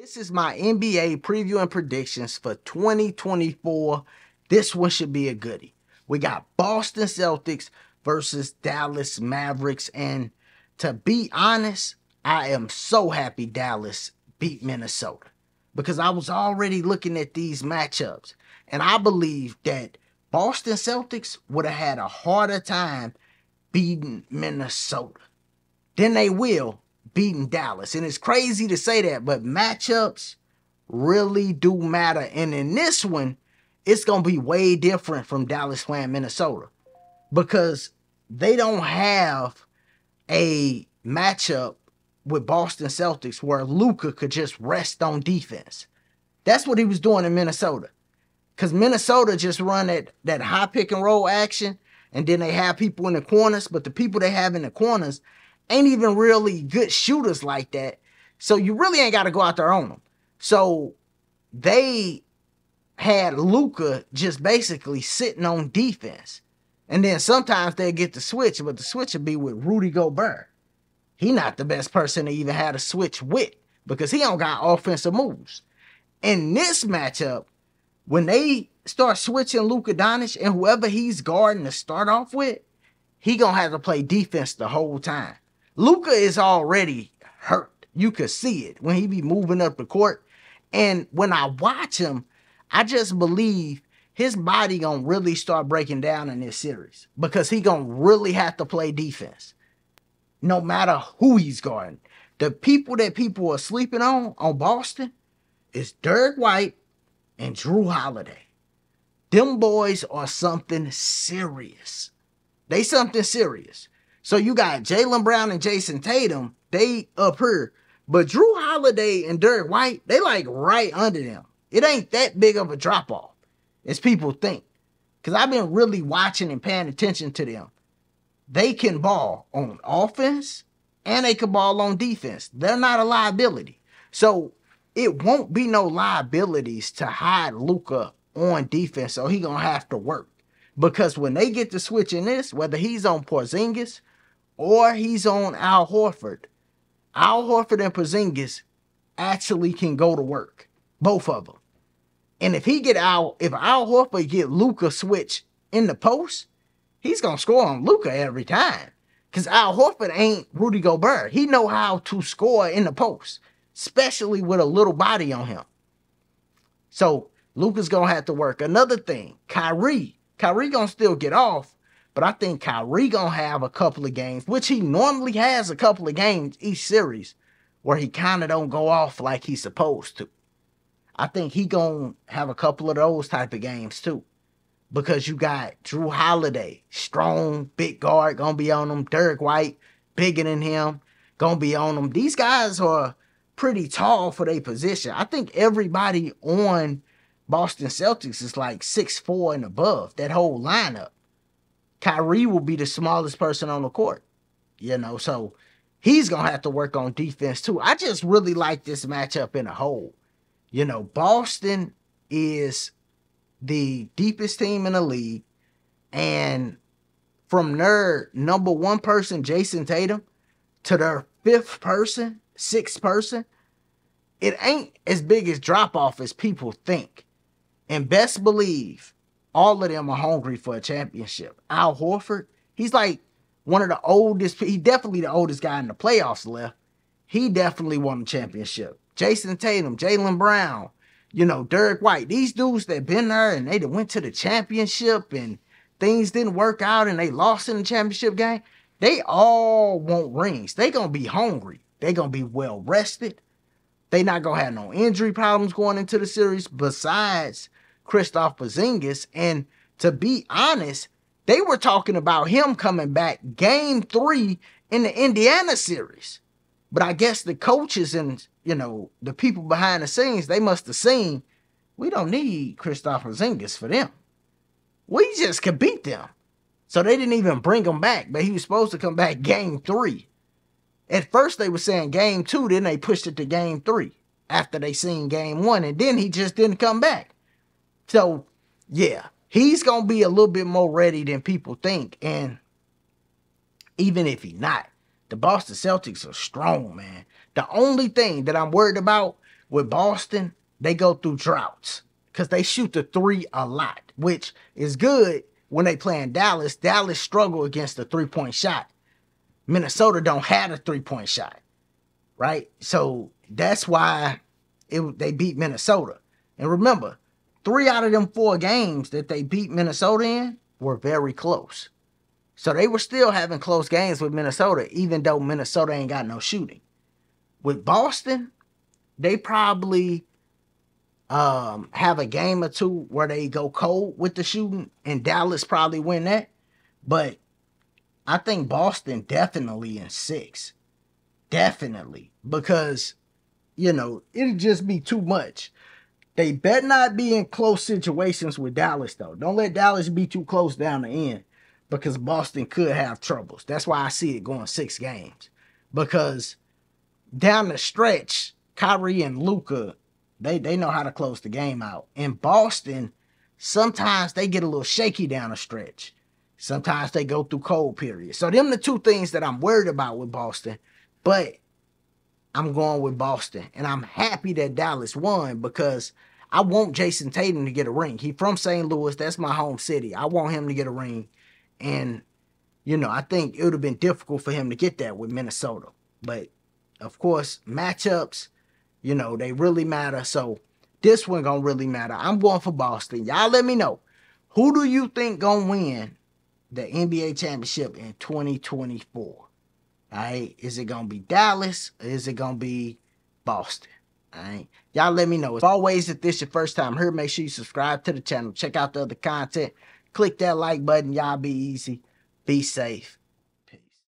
This is my NBA preview and predictions for 2024. This one should be a goodie. We got Boston Celtics versus Dallas Mavericks. And to be honest, I am so happy Dallas beat Minnesota, because I was already looking at these matchups, and I believe that Boston Celtics would have had a harder time beating Minnesota than they will beating Dallas. And it's crazy to say that, but matchups really do matter. And in this one, it's going to be way different from Dallas playing Minnesota, because they don't have a matchup with Boston Celtics where Luka could just rest on defense. That's what he was doing in Minnesota, because Minnesota just run that high pick and roll action, and then they have people in the corners, but the people they have in the corners ain't even really good shooters like that, so you really ain't got to go out there on them. So they had Luka just basically sitting on defense, and then sometimes they'd get the switch, but the switch would be with Rudy Gobert. He's not the best person to even have a switch with, because he don't got offensive moves. In this matchup, when they start switching Luka Dončić and whoever he's guarding to start off with, he going to have to play defense the whole time. Luka is already hurt. You could see it when he be moving up the court. And when I watch him, I just believe his body going to really start breaking down in this series, because he going to really have to play defense. No matter who he's guarding. The people that people are sleeping on Boston, is Derrick White and Jrue Holiday. Them boys are something serious. They something serious. So you got Jaylen Brown and Jason Tatum, they up here. But Jrue Holiday and Derrick White, they like right under them. It ain't that big of a drop-off as people think, because I've been really watching and paying attention to them. They can ball on offense, and they can ball on defense. They're not a liability. So it won't be no liabilities to hide Luka on defense, so he's going to have to work. Because when they get to switching this, whether he's on Porzingis or he's on Al Horford and Porzingis actually can go to work, both of them. And if he get out, if Al Horford get Luka switch in the post, he's going to score on Luka every time, because Al Horford ain't Rudy Gobert. He know how to score in the post, especially with a little body on him. So Luka's going to have to work. Another thing, Kyrie going to still get off, but I think Kyrie going to have a couple of games, which he normally has a couple of games each series, where he kind of don't go off like he's supposed to. I think he going to have a couple of those type of games too. Because you got Jrue Holiday, strong, big guard, going to be on him. Derrick White, bigger than him, going to be on him. These guys are pretty tall for their position. I think everybody on Boston Celtics is like 6'4" and above, that whole lineup. Kyrie will be the smallest person on the court, you know, so he's going to have to work on defense too. I just really like this matchup in a whole. You know, Boston is the deepest team in the league, and from their number one person, Jason Tatum, to their fifth person, sixth person, it ain't as big as drop-off as people think. And best believe all of them are hungry for a championship. Al Horford, he's like one of the oldest, he's definitely the oldest guy in the playoffs left. He definitely won the championship. Jason Tatum, Jaylen Brown, you know, Derrick White, these dudes that been there and they went to the championship and things didn't work out and they lost in the championship game, they all want rings. They going to be hungry. They going to be well rested. They not going to have no injury problems going into the series besides Kristaps Porzingis. And to be honest, they were talking about him coming back Game 3 in the Indiana series. But I guess the coaches and, you know, the people behind the scenes, they must have seen, we don't need Kristaps Porzingis for them. We just could beat them. So they didn't even bring him back, but he was supposed to come back Game 3. At first they were saying Game 2, then they pushed it to Game 3 after they seen Game 1, and then he just didn't come back. So, yeah, he's going to be a little bit more ready than people think, and even if he's not, the Boston Celtics are strong, man. The only thing that I'm worried about With Boston, they go through droughts because they shoot the three a lot, which is good when they play in Dallas. Dallas struggle against the three-point shot. Minnesota don't have a three-point shot, right? So that's why they beat Minnesota. And remember, 3 out of them 4 games that they beat Minnesota in were very close. So they were still having close games with Minnesota, even though Minnesota ain't got no shooting. With Boston, they probably have a game or two where they go cold with the shooting, and Dallas probably win that. But I think Boston definitely in 6. Definitely. Because, you know, it'd just be too much. They better not be in close situations with Dallas, though. Don't let Dallas be too close down the end, because Boston could have troubles. That's why I see it going 6 games. Because down the stretch, Kyrie and Luka, they know how to close the game out. And Boston, sometimes they get a little shaky down the stretch. Sometimes they go through cold periods. So them the two things that I'm worried about with Boston. But I'm going with Boston. And I'm happy that Dallas won, because I want Jason Tatum to get a ring. He's from St. Louis. That's my home city. I want him to get a ring. And, you know, I think it would have been difficult for him to get that with Minnesota. But, of course, matchups, you know, they really matter. So this one going to really matter. I'm going for Boston. Y'all let me know, who do you think going to win the NBA championship in 2024? All right, is it going to be Dallas or is it going to be Boston? All right, y'all let me know. As always, if this is your first time here, make sure you subscribe to the channel. Check out the other content. Click that like button. Y'all be easy. Be safe.